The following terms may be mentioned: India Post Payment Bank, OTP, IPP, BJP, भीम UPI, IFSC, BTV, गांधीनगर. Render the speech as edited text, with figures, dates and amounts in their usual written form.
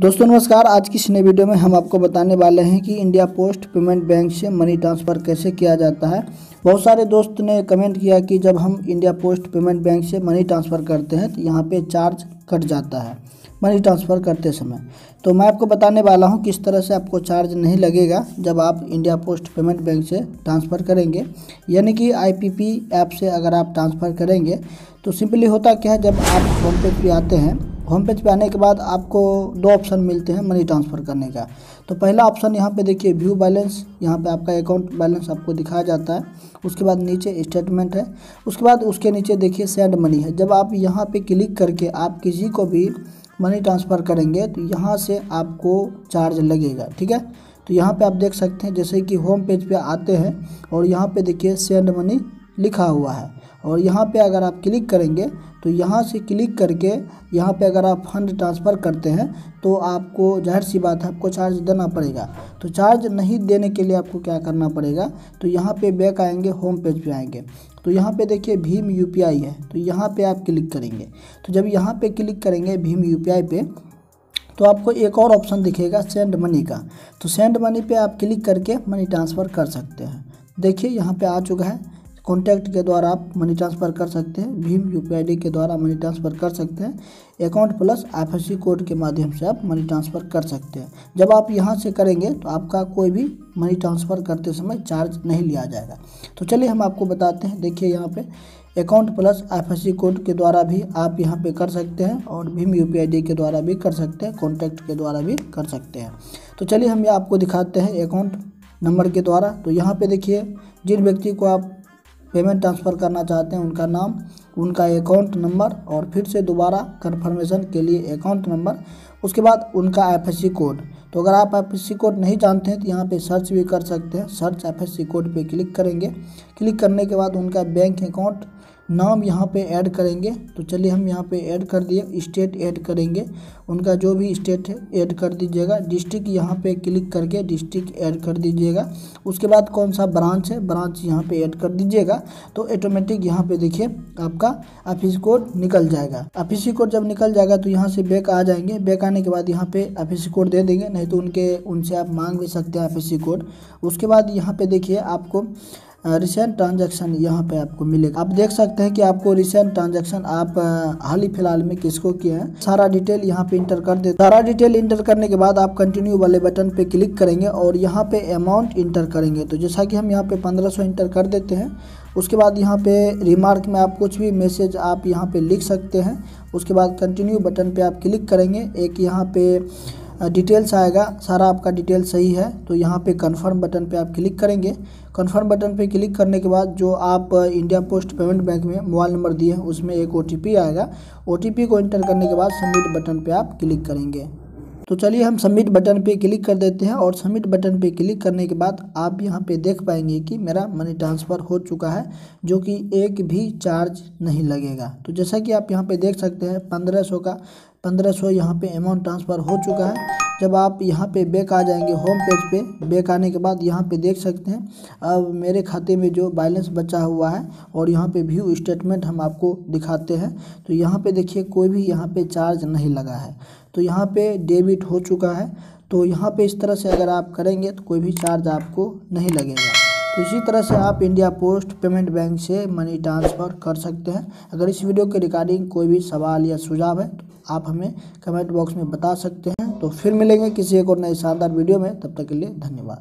दोस्तों नमस्कार, आज की इस नई वीडियो में हम आपको बताने वाले हैं कि इंडिया पोस्ट पेमेंट बैंक से मनी ट्रांसफ़र कैसे किया जाता है। बहुत सारे दोस्त ने कमेंट किया कि जब हम इंडिया पोस्ट पेमेंट बैंक से मनी ट्रांसफ़र करते हैं तो यहाँ पे चार्ज कट जाता है मनी ट्रांसफ़र करते समय। तो मैं आपको बताने वाला हूँ किस तरह से आपको चार्ज नहीं लगेगा जब आप इंडिया पोस्ट पेमेंट बैंक से ट्रांसफ़र करेंगे, यानी कि IPP ऐप से अगर आप ट्रांसफ़र करेंगे तो सिंपली होता क्या है, जब आप होम पेज पर आते हैं, होम पेज पे आने के बाद आपको दो ऑप्शन मिलते हैं मनी ट्रांसफ़र करने का। तो पहला ऑप्शन यहाँ पे देखिए व्यू बैलेंस, यहाँ पे आपका अकाउंट बैलेंस आपको दिखाया जाता है। उसके बाद नीचे स्टेटमेंट है, उसके बाद उसके नीचे देखिए सेंड मनी है। जब आप यहाँ पे क्लिक करके आप किसी को भी मनी ट्रांसफ़र करेंगे तो यहाँ से आपको चार्ज लगेगा, ठीक है। तो यहाँ पर आप देख सकते हैं जैसे कि होम पेज पर आते हैं और यहाँ पर देखिए सेंड मनी लिखा हुआ है और यहाँ पे अगर आप क्लिक करेंगे तो यहाँ से क्लिक करके यहाँ पे अगर आप फंड ट्रांसफ़र करते हैं तो आपको जाहिर सी बात है आपको चार्ज देना पड़ेगा। तो चार्ज नहीं देने के लिए आपको क्या करना पड़ेगा, तो यहाँ पे बैक आएंगे, होम पेज पे आएंगे तो यहाँ पे देखिए भीम UPI है, तो यहाँ पे आप क्लिक करेंगे। तो जब यहाँ पे क्लिक करेंगे भीम UPI पे तो आपको एक और ऑप्शन दिखेगा सेंड मनी का। तो सेंड मनी पर आप क्लिक करके मनी ट्रांसफ़र कर सकते हैं। देखिए यहाँ पर आ चुका है, कॉन्टैक्ट के द्वारा आप मनी ट्रांसफ़र कर सकते हैं, भीम UPI के द्वारा मनी ट्रांसफ़र कर सकते हैं, अकाउंट प्लस IFSC कोड के माध्यम से आप मनी ट्रांसफ़र कर सकते हैं। जब आप यहां से करेंगे तो आपका कोई भी मनी ट्रांसफ़र करते समय चार्ज नहीं लिया जाएगा। तो चलिए हम आपको बताते हैं, देखिए यहाँ पे अकाउंट प्लस IFSC कोड के द्वारा भी आप यहाँ पे कर सकते हैं और भीम UPI के द्वारा भी कर सकते हैं, कॉन्टैक्ट के द्वारा भी कर सकते हैं। तो चलिए हम ये आपको दिखाते हैं अकाउंट नंबर के द्वारा। तो यहाँ पर देखिए जिन व्यक्ति को आप पेमेंट ट्रांसफ़र करना चाहते हैं उनका नाम, उनका अकाउंट नंबर और फिर से दोबारा कन्फर्मेशन के लिए अकाउंट नंबर, उसके बाद उनका IFSC कोड। तो अगर आप IFSC कोड नहीं जानते हैं तो यहाँ पे सर्च भी कर सकते हैं, सर्च IFSC कोड पे क्लिक करेंगे। क्लिक करने के बाद उनका बैंक अकाउंट नाम यहाँ पे ऐड करेंगे। तो चलिए हम यहाँ पे ऐड कर दिए, स्टेट ऐड करेंगे, उनका जो भी स्टेट है ऐड कर दीजिएगा। डिस्ट्रिक्ट यहाँ पे क्लिक करके डिस्ट्रिक्ट ऐड कर दीजिएगा। उसके बाद कौन सा ब्रांच है, ब्रांच यहाँ पे ऐड कर दीजिएगा। तो ऑटोमेटिक यहाँ पे देखिए आपका IFSC कोड निकल जाएगा। IFSC कोड जब निकल जाएगा तो यहाँ से बैक आ जाएंगे, बैक आने के बाद यहाँ पे IFSC कोड दे देंगे, नहीं तो उनसे आप मांग भी सकते हैं IFSC कोड। उसके बाद यहाँ पे देखिए आपको रिसेंट ट्रांजैक्शन यहाँ पे आपको मिलेगा। आप देख सकते हैं कि आपको रिसेंट ट्रांजैक्शन आप हाल ही फिलहाल में किसको किए हैं, सारा डिटेल यहाँ पे इंटर कर दे। सारा डिटेल इंटर करने के बाद आप कंटिन्यू वाले बटन पे क्लिक करेंगे और यहाँ पे अमाउंट इंटर करेंगे। तो जैसा कि हम यहाँ पे 1500 इंटर कर देते हैं। उसके बाद यहाँ पे रिमार्क में आप कुछ भी मैसेज आप यहाँ पर लिख सकते हैं। उसके बाद कंटिन्यू बटन पर आप क्लिक करेंगे, एक यहाँ पर डिटेल्स आएगा, सारा आपका डिटेल सही है। तो यहाँ पे कन्फर्म बटन पे आप क्लिक करेंगे। कन्फर्म बटन पे क्लिक करने के बाद जो आप इंडिया पोस्ट पेमेंट बैंक में मोबाइल नंबर दिए हैं उसमें एक OTP आएगा। OTP को इंटर करने के बाद सबमिट बटन पे आप क्लिक करेंगे। तो चलिए हम सबमिट बटन पे क्लिक कर देते हैं और सबमिट बटन पे क्लिक करने के बाद आप यहाँ पे देख पाएंगे कि मेरा मनी ट्रांसफ़र हो चुका है, जो कि एक भी चार्ज नहीं लगेगा। तो जैसा कि आप यहाँ पे देख सकते हैं 1500 यहाँ पे अमाउंट ट्रांसफ़र हो चुका है। जब आप यहाँ पे बैक आ जाएंगे होम पेज पे, बैक आने के बाद यहाँ पे देख सकते हैं अब मेरे खाते में जो बैलेंस बचा हुआ है और यहाँ पे व्यू स्टेटमेंट हम आपको दिखाते हैं। तो यहाँ पे देखिए कोई भी यहाँ पे चार्ज नहीं लगा है, तो यहाँ पे डेबिट हो चुका है। तो यहाँ पे इस तरह से अगर आप करेंगे तो कोई भी चार्ज आपको नहीं लगेगा। तो इसी तरह से आप इंडिया पोस्ट पेमेंट बैंक से मनी ट्रांसफ़र कर सकते हैं। अगर इस वीडियो के रिगार्डिंग कोई भी सवाल या सुझाव है तो आप हमें कमेंट बॉक्स में बता सकते हैं। तो फिर मिलेंगे किसी एक और नए शानदार वीडियो में, तब तक के लिए धन्यवाद।